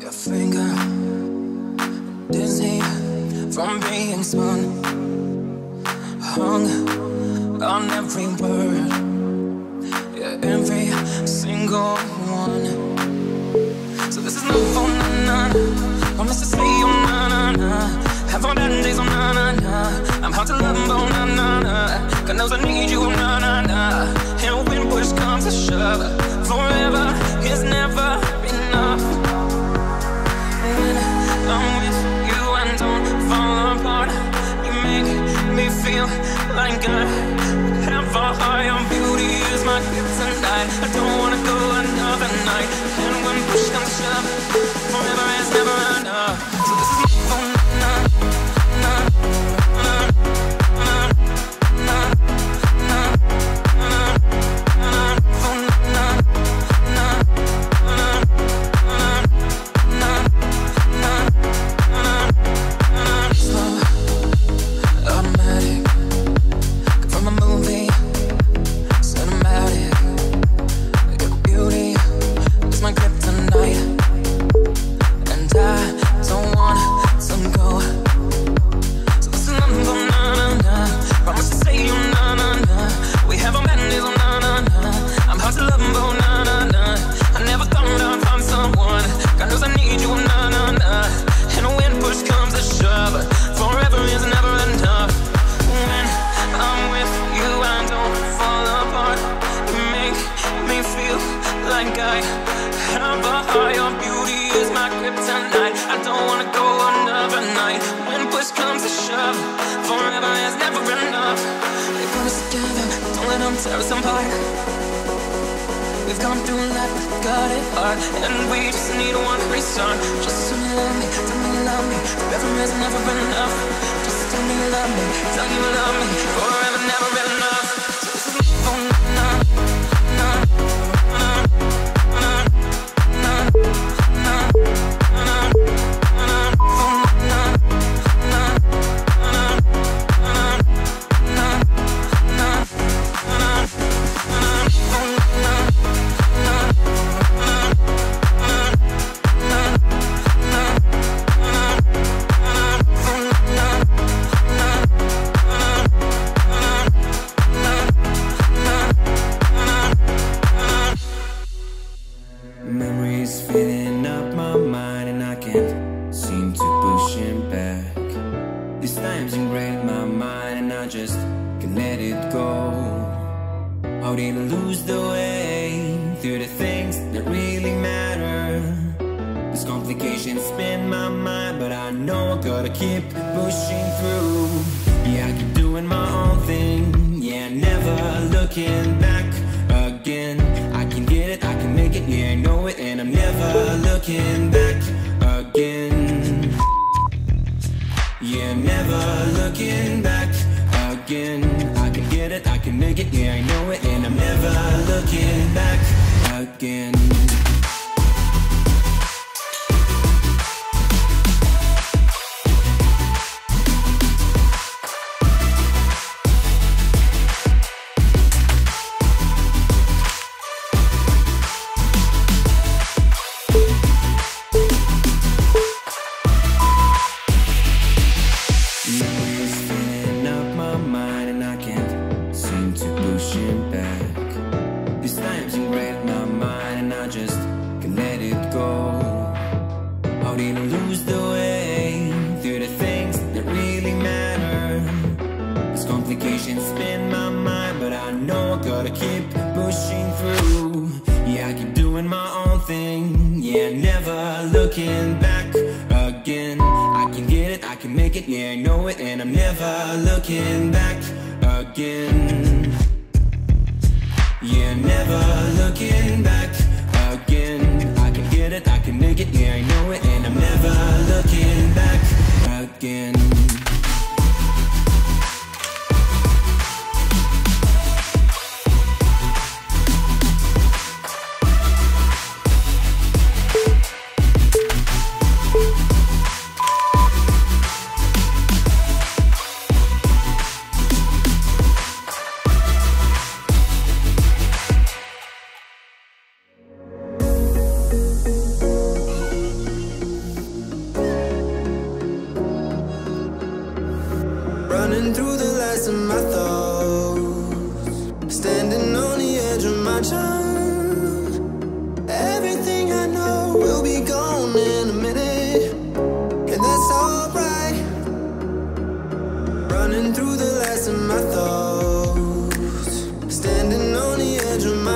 Your finger dizzy from being spun, hung on every word, yeah, every single one. So this is love for na-na-na, promise to stay on na-na-na, have all that days on na-na-na, I'm hard to love but na-na-na, God knows I need you on na-na-na, and when push comes to shove, forever is never enough. Like I have a high on beauty is my gift tonight. I don't wanna go another night. And when push comes to shove, forever is never enough. So this is love for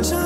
Through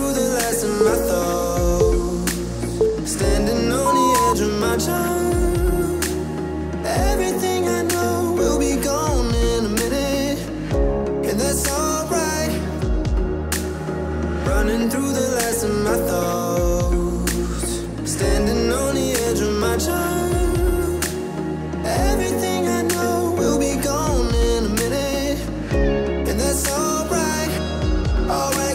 the last of my thoughts, standing on the edge of my charm. Everything I know will be gone in a minute, and that's alright. Running through the last of my thoughts, standing on the edge of my charm. Everything I know will be gone in a minute, and that's alright, alright.